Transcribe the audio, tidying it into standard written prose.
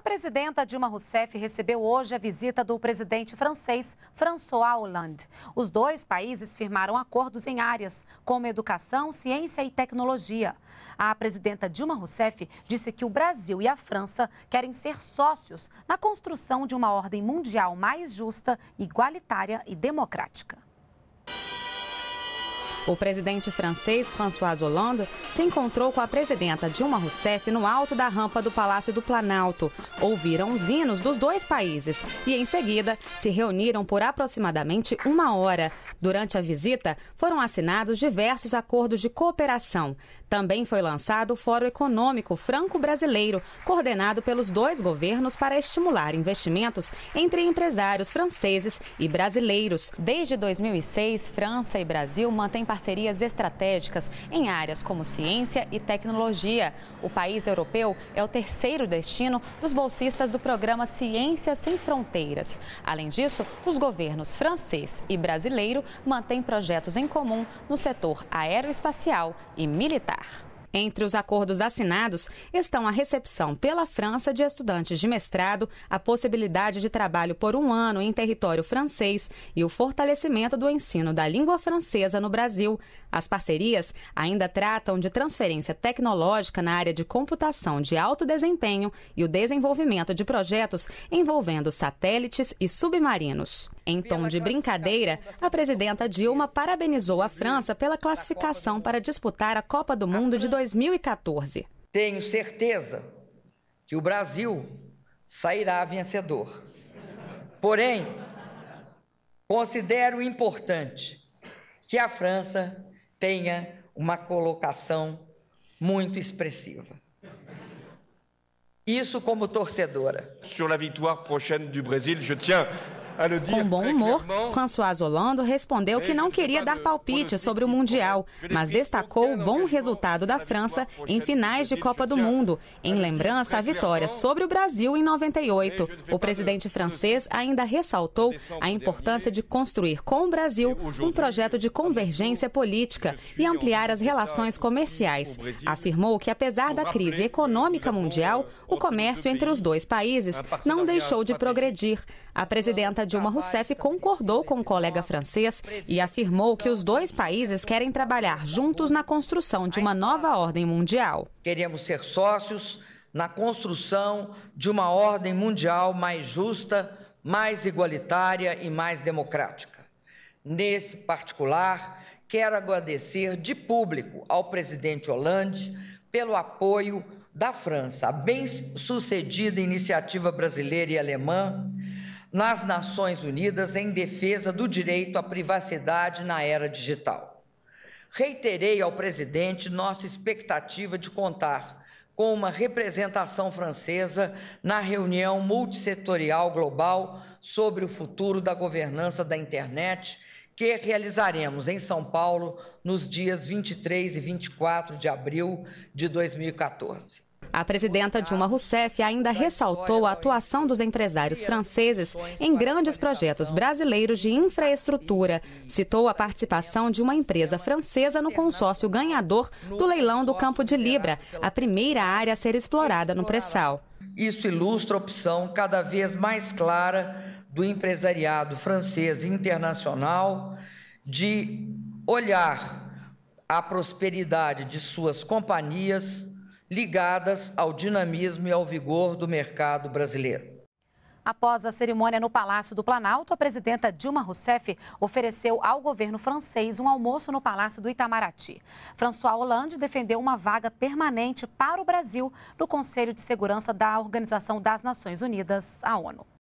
A presidenta Dilma Rousseff recebeu hoje a visita do presidente francês François Hollande. Os dois países firmaram acordos em áreas como educação, ciência e tecnologia. A presidenta Dilma Rousseff disse que o Brasil e a França querem ser sócios na construção de uma ordem mundial mais justa, igualitária e democrática. O presidente francês François Hollande se encontrou com a presidenta Dilma Rousseff no alto da rampa do Palácio do Planalto. Ouviram os hinos dos dois países e, em seguida, se reuniram por aproximadamente uma hora. Durante a visita, foram assinados diversos acordos de cooperação. Também foi lançado o Fórum Econômico Franco-Brasileiro, coordenado pelos dois governos para estimular investimentos entre empresários franceses e brasileiros. Desde 2006, França e Brasil mantêm parcerias estratégicas em áreas como ciência e tecnologia. O país europeu é o terceiro destino dos bolsistas do programa Ciências Sem Fronteiras. Além disso, os governos francês e brasileiro mantêm projetos em comum no setor aeroespacial e militar. Entre os acordos assinados estão a recepção pela França de estudantes de mestrado, a possibilidade de trabalho por um ano em território francês e o fortalecimento do ensino da língua francesa no Brasil. As parcerias ainda tratam de transferência tecnológica na área de computação de alto desempenho e o desenvolvimento de projetos envolvendo satélites e submarinos. Em tom de brincadeira, a presidenta Dilma parabenizou a França pela classificação para disputar a Copa do Mundo de 2014. Tenho certeza que o Brasil sairá vencedor. Porém, considero importante que a França tenha uma colocação muito expressiva. Isso como torcedora. Sobre a vitória próxima do Brasil, eu tiens... Com bom humor, François Hollande respondeu que não queria dar palpite sobre o Mundial, mas destacou o bom resultado da França em finais de Copa do Mundo, em lembrança à vitória sobre o Brasil em 98. O presidente francês ainda ressaltou a importância de construir com o Brasil um projeto de convergência política e ampliar as relações comerciais. Afirmou que, apesar da crise econômica mundial, o comércio entre os dois países não deixou de progredir. A presidenta Dilma Rousseff concordou com o colega francês e afirmou que os dois países querem trabalhar juntos na construção de uma nova ordem mundial. Queremos ser sócios na construção de uma ordem mundial mais justa, mais igualitária e mais democrática. Nesse particular, quero agradecer de público ao presidente Hollande pelo apoio da França à bem-sucedida iniciativa brasileira e alemã nas Nações Unidas em defesa do direito à privacidade na era digital. Reiterei ao presidente nossa expectativa de contar com uma representação francesa na reunião multissetorial global sobre o futuro da governança da internet, que realizaremos em São Paulo nos dias 23 e 24 de abril de 2014. A presidenta Dilma Rousseff ainda ressaltou a atuação dos empresários franceses em grandes projetos brasileiros de infraestrutura. Citou a participação de uma empresa francesa no consórcio ganhador do leilão do Campo de Libra, a primeira área a ser explorada no pré-sal. Isso ilustra a opção cada vez mais clara do empresariado francês internacional de olhar a prosperidade de suas companhias ligadas ao dinamismo e ao vigor do mercado brasileiro. Após a cerimônia no Palácio do Planalto, a presidenta Dilma Rousseff ofereceu ao governo francês um almoço no Palácio do Itamaraty. François Hollande defendeu uma vaga permanente para o Brasil no Conselho de Segurança da Organização das Nações Unidas, a ONU.